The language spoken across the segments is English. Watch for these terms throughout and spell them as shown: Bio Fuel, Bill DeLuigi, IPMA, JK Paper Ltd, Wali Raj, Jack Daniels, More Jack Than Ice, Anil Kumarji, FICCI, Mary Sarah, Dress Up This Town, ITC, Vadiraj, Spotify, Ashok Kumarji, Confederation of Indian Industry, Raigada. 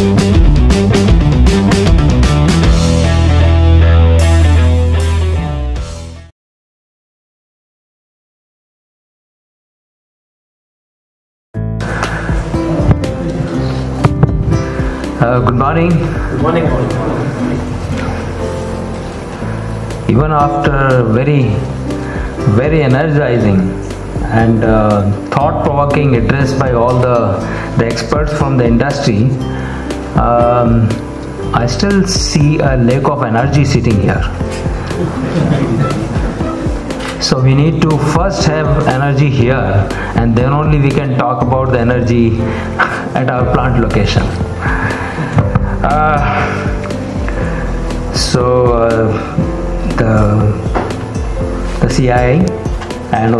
Good morning. Good morning. Even after very energizing and thought-provoking address by all the experts from the industry, I still see a lack of energy sitting here. So we need to first have energy here, and then only we can talk about the energy at our plant location. So the CII and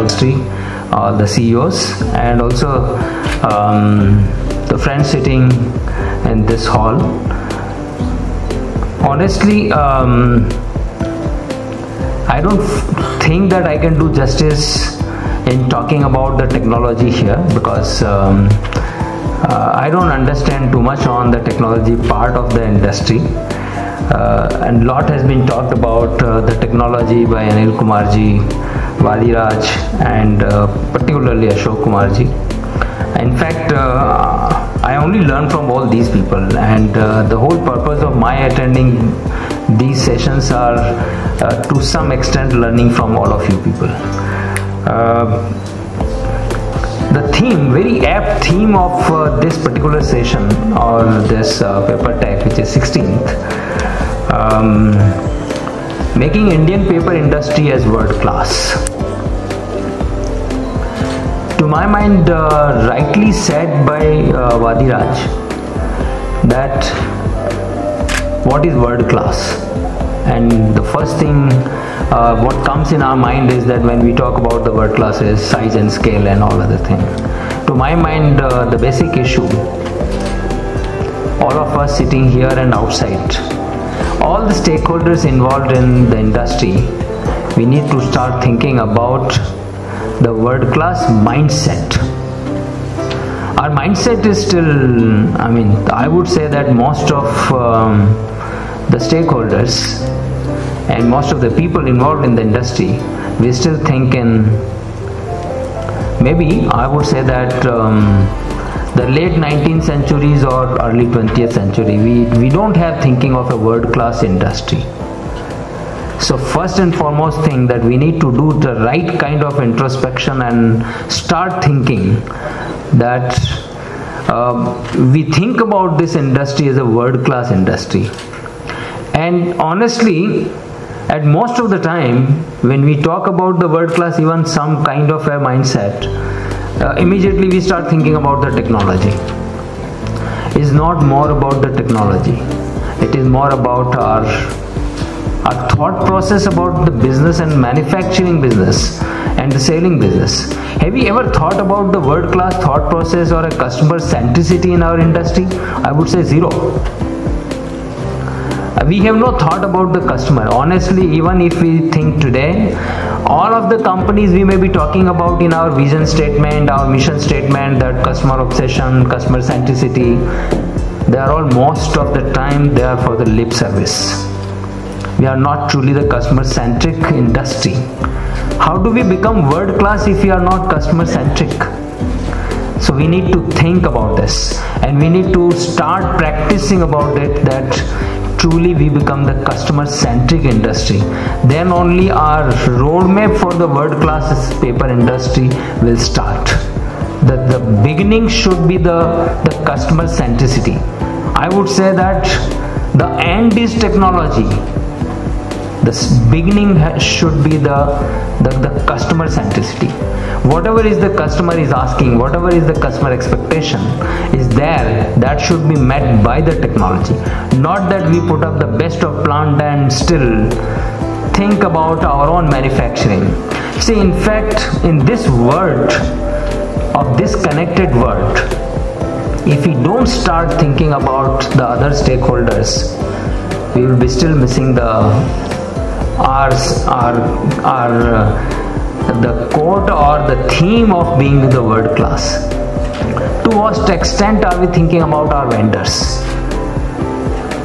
all the CEOs and also the friends sitting in this hall. Honestly, I don't think that I can do justice in talking about the technology here, because I don't understand too much on the technology part of the industry, and lot has been talked about the technology by Anil Kumarji, Wali Raj, and particularly Ashok Kumarji. In fact, I only learn from all these people, and the whole purpose of my attending these sessions are to some extent learning from all of you people. The theme, very apt theme of this particular session or this paper tag, which is 16th, making Indian paper industry as world class. To my mind, rightly said by Vadiraj that what is world class, and the first thing what comes in our mind is that when we talk about the word classes, size and scale and all other things. To my mind, the basic issue, all of us sitting here and outside, all the stakeholders involved in the industry, we need to start thinking about the word class mindset. Our mindset is still, I mean, I would say that most of the stakeholders and most of the people involved in the industry, we still think in, maybe I would say that the late 19th centuries or early 20th century, we don't have thinking of a world-class industry. So first and foremost thing that we need to do the right kind of introspection and start thinking that we think about this industry as a world-class industry. And honestly, at most of the time, when we talk about the world class, even some kind of a mindset, immediately we start thinking about the technology. It's not more about the technology. It is more about our thought process about the business and manufacturing business and the selling business. Have you ever thought about the world class thought process or a customer centricity in our industry? I would say zero. We have no thought about the customer. Honestly, even if we think today, all of the companies we may be talking about in our vision statement, our mission statement, that customer obsession, customer centricity, they are all, most of the time, they are for the lip service. We are not truly the customer-centric industry. How do we become world-class if we are not customer-centric? So we need to think about this, and we need to start practicing about it, that truly we become the customer-centric industry. Then only our roadmap for the world-class paper industry will start. The beginning should be the customer centricity. I would say that the end is technology. The beginning should be the customer centricity. Whatever is the customer is asking, whatever is the customer expectation is there, that should be met by the technology. Not that we put up the best of plant and still think about our own manufacturing. See, in fact, in this world, of this connected world, if we don't start thinking about the other stakeholders, we will be still missing the quote or the theme of being the world class. To what extent are we thinking about our vendors?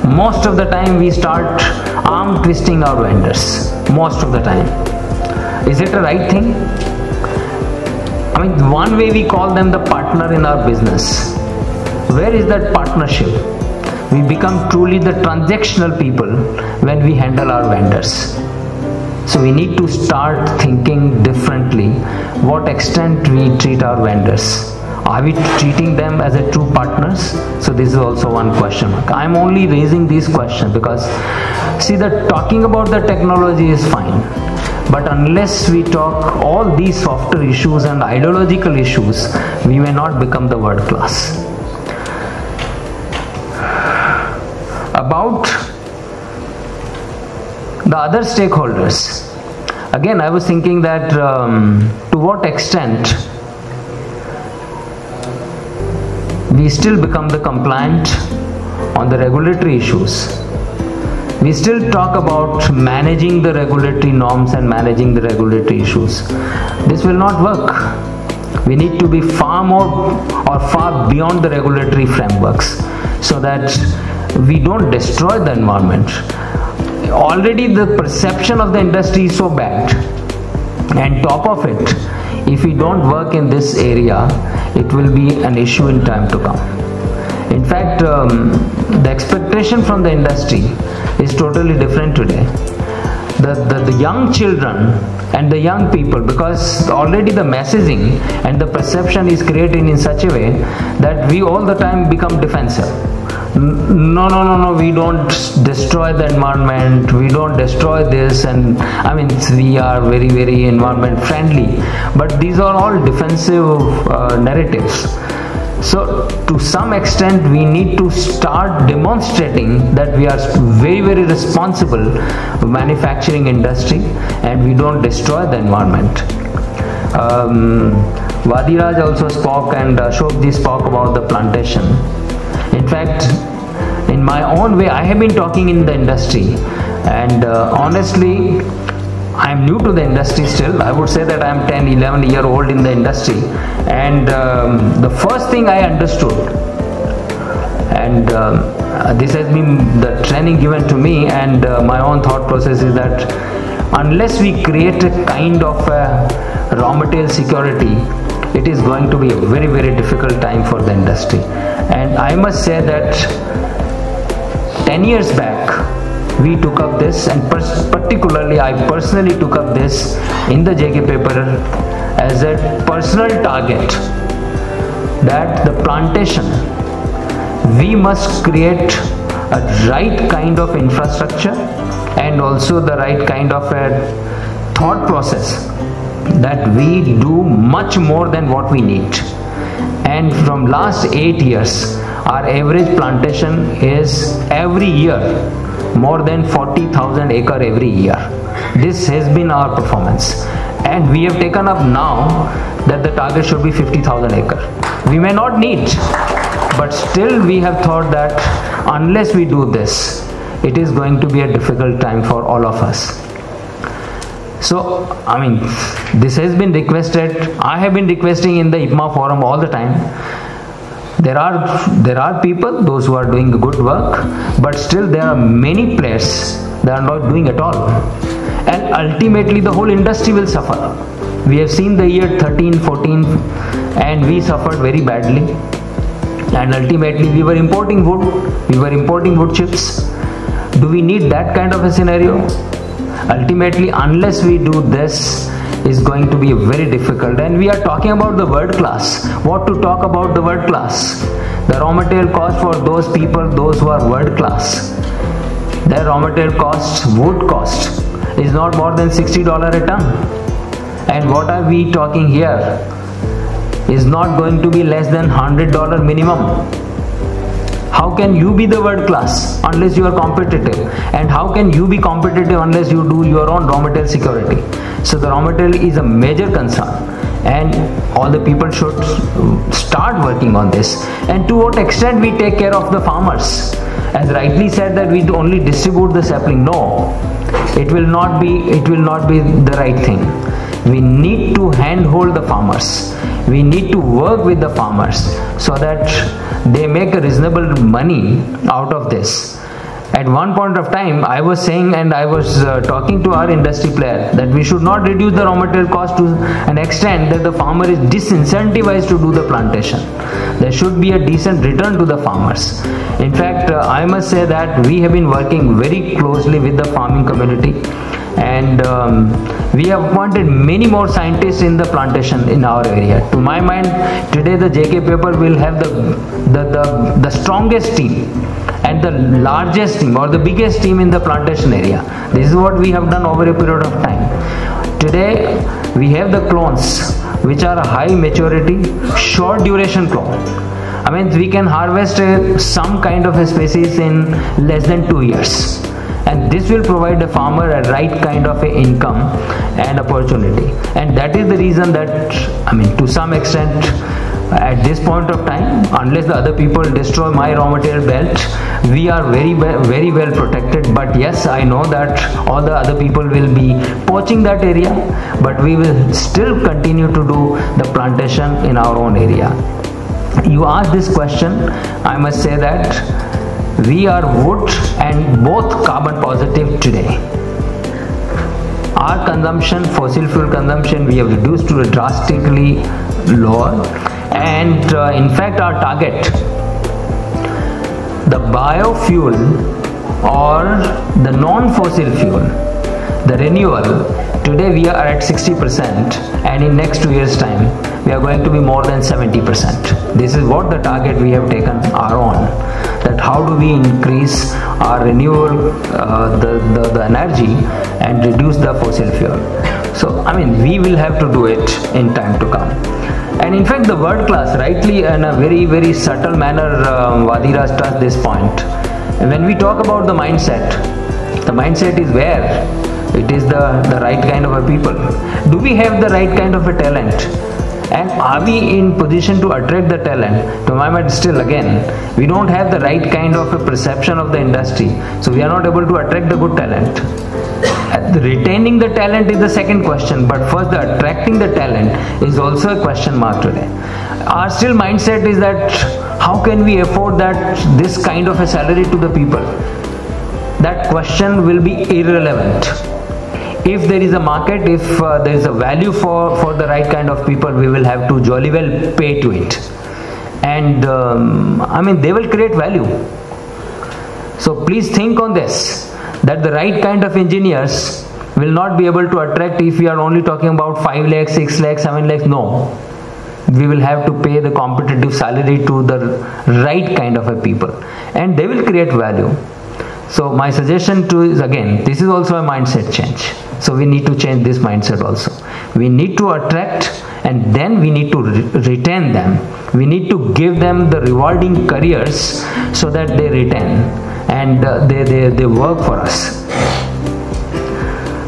Most of the time we start arm twisting our vendors, most of the time. Is it a right thing? I mean, one way we call them the partner in our business. Where is that partnership? We become truly the transactional people when we handle our vendors. So we need to start thinking differently what extent we treat our vendors. Are we treating them as a true partners? So this is also one question mark. I'm only raising these questions because, see, the talking about the technology is fine, but unless we talk all these softer issues and ideological issues, we may not become the world class. About the other stakeholders, again I was thinking that to what extent we still become the compliant on the regulatory issues. We still talk about managing the regulatory norms and managing the regulatory issues. This will not work. We need to be far more or far beyond the regulatory frameworks so that we don't destroy the environment. Already the perception of the industry is so bad, and top of it, if we don't work in this area, it will be an issue in time to come. In fact, the expectation from the industry is totally different today. The young children and the young people, because already the messaging and the perception is created in such a way that we all the time become defensive. No, we don't destroy the environment, we don't destroy this, and I mean, we are very, very environment friendly. But these are all defensive narratives. So to some extent, we need to start demonstrating that we are very, very responsible manufacturing industry and we don't destroy the environment. Vadiraj also spoke, and Ashokji spoke about the plantation. In fact, in my own way, I have been talking in the industry, and honestly, I am new to the industry still. I would say that I am 10, 11 year old in the industry, and the first thing I understood, and this has been the training given to me, and my own thought process is that unless we create a kind of a raw material security, it is going to be a very, very difficult time for the industry. And I must say that 10 years back, we took up this, and particularly I personally took up this in the JK paper as a personal target, that the plantation, we must create a right kind of infrastructure and also the right kind of a thought process, that we do much more than what we need. And from last 8 years, our average plantation is every year more than 40,000 acre every year. This has been our performance, and we have taken up now that the target should be 50,000 acre. We may not need, but still we have thought that unless we do this, it is going to be a difficult time for all of us. So, I mean, this has been requested. I have been requesting in the IPMA forum all the time. There are people, those who are doing good work, but still there are many players that are not doing at all. And ultimately the whole industry will suffer. We have seen the year 13, 14, and we suffered very badly. And ultimately we were importing wood. We were importing wood chips. Do we need that kind of a scenario? Ultimately, unless we do this, is going to be very difficult. And we are talking about the world class. What to talk about the world class? The raw material cost for those people, those who are world class, their raw material cost, wood cost, is not more than $60 a ton. And what are we talking here? Is not going to be less than $100 minimum. How can you be the world class unless you are competitive? And how can you be competitive unless you do your own raw material security? So the raw material is a major concern, and all the people should start working on this. And to what extent we take care of the farmers? As rightly said that we only distribute the sapling. No, it will not be the right thing. We need to handhold the farmers. We need to work with the farmers so that they make a reasonable money out of this. At one point of time, I was saying and I was talking to our industry player that we should not reduce the raw material cost to an extent that the farmer is disincentivized to do the plantation. There should be a decent return to the farmers. In fact, I must say that we have been working very closely with the farming community, and we have appointed many more scientists in the plantation in our area. To my mind, today the JK Paper will have the strongest team and the largest team or the biggest team in the plantation area. This is what we have done over a period of time. Today we have the clones which are high maturity, short duration clone. I mean, we can harvest some kind of a species in less than 2 years. And this will provide the farmer a right kind of a income and opportunity, and that is the reason that, I mean, to some extent at this point of time, unless the other people destroy my raw material belt, we are very well protected. But yes, I know that all the other people will be poaching that area, but we will still continue to do the plantation in our own area. You asked this question, I must say that we are wood and both carbon positive today. Our consumption, fossil fuel consumption, we have reduced to a drastically lower, and in fact our target, the biofuel or the non-fossil fuel, the renewable, today we are at 60%, and in next 2 years time we are going to be more than 70%. This is what the target we have taken our own. That how do we increase our renewable, the energy, and reduce the fossil fuel. So I mean, we will have to do it in time to come. And in fact the world class rightly in a very subtle manner, Vadiraj touched this point. And when we talk about the mindset is where it is the right kind of a people. Do we have the right kind of a talent? And are we in position to attract the talent? To my mind, still again, we don't have the right kind of a perception of the industry, so we are not able to attract the good talent. Retaining the talent is the second question, but first the attracting the talent is also a question mark today. Our still mindset is that how can we afford that this kind of a salary to the people? That question will be irrelevant. If there is a market, if there is a value for the right kind of people, we will have to jolly well pay to it. And I mean, they will create value. So please think on this, that the right kind of engineers will not be able to attract if we are only talking about 5 lakhs, 6 lakhs, 7 lakhs. No, we will have to pay the competitive salary to the right kind of a people, and they will create value. So my suggestion to is again, this is also a mindset change. So we need to change this mindset also. We need to attract, and then we need to retain them. We need to give them the rewarding careers so that they retain and they work for us.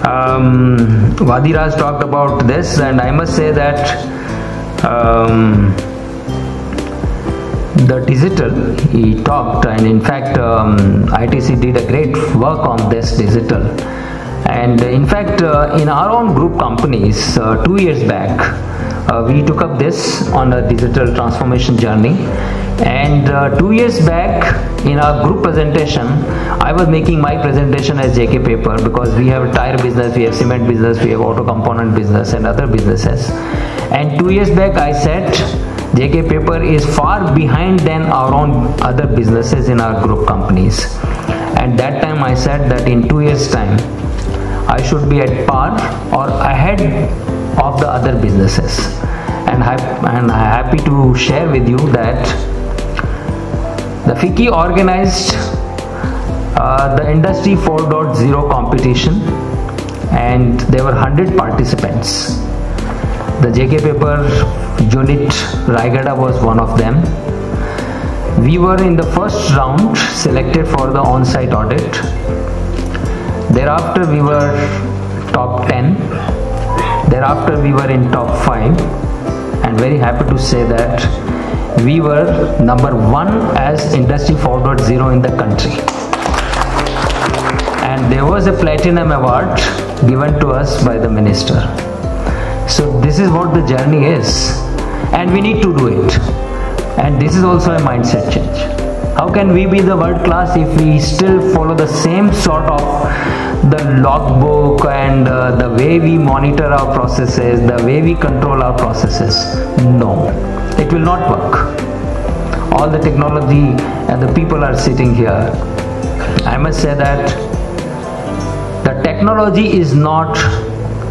Vadiraj talked about this, and I must say that the digital, he talked, and in fact ITC did a great work on this digital. And in fact in our own group companies, 2 years back we took up this on a digital transformation journey. And 2 years back in our group presentation, I was making my presentation as JK Paper, because we have tire business, we have cement business, we have auto component business and other businesses. And 2 years back I said JK Paper is far behind than our own other businesses in our group companies. At that time I said that in 2 years time I should be at par or ahead of the other businesses. And I'm happy to share with you that the FICCI organized the Industry 4.0 competition, and there were 100 participants. The JK Paper unit Raigada was one of them. We were in the first round selected for the on-site audit. Thereafter we were top 10. Thereafter we were in top 5. And very happy to say that we were number 1 as Industry 4.0 in the country. And there was a platinum award given to us by the minister. So this is what the journey is, and we need to do it. And this is also a mindset change. How can we be the world class if we still follow the same sort of the logbook and the way we monitor our processes, the way we control our processes? No, it will not work. All the technology and the people are sitting here. I must say that the technology is not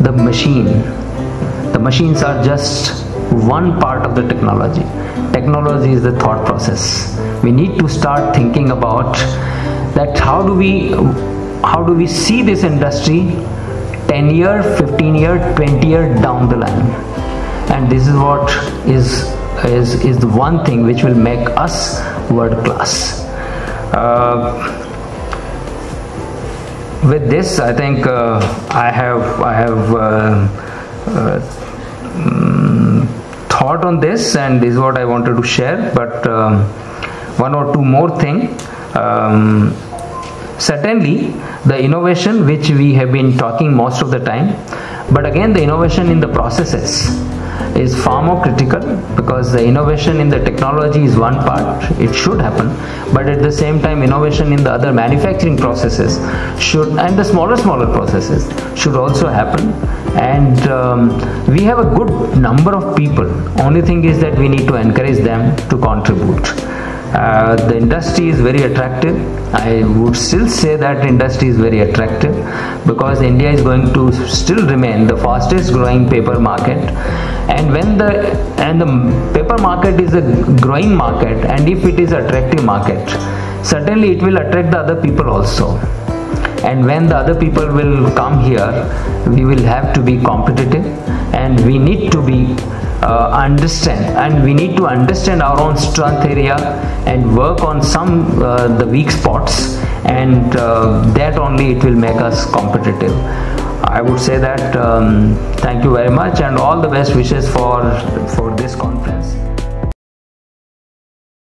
the machine. The machines are just one part of the technology. Technology is the thought process. We need to start thinking about that how do we see this industry 10 year, 15 year, 20 year down the line. And this is what is the one thing which will make us world class. With this, I think I have thought on this, and this is what I wanted to share. But one or two more thing. Certainly, the innovation which we have been talking most of the time, but again, the innovation in the processes is far more critical, because the innovation in the technology is one part, it should happen, but at the same time innovation in the other manufacturing processes should, and the smaller processes should also happen. And we have a good number of people. Only thing is that we need to encourage them to contribute. The industry is very attractive. I would still say that industry is very attractive, because India is going to still remain the fastest growing paper market. And when the paper market is a growing market, and if it is attractive market, certainly it will attract the other people also. And when the other people will come here, we will have to be competitive, and we need to be understand our own strength area and work on some the weak spots, and that only it will make us competitive. I would say that thank you very much, and all the best wishes for this conference.